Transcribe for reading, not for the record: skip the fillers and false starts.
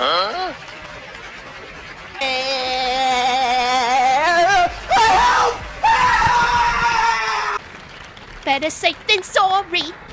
Huh? Help! Help! Better safe than sorry.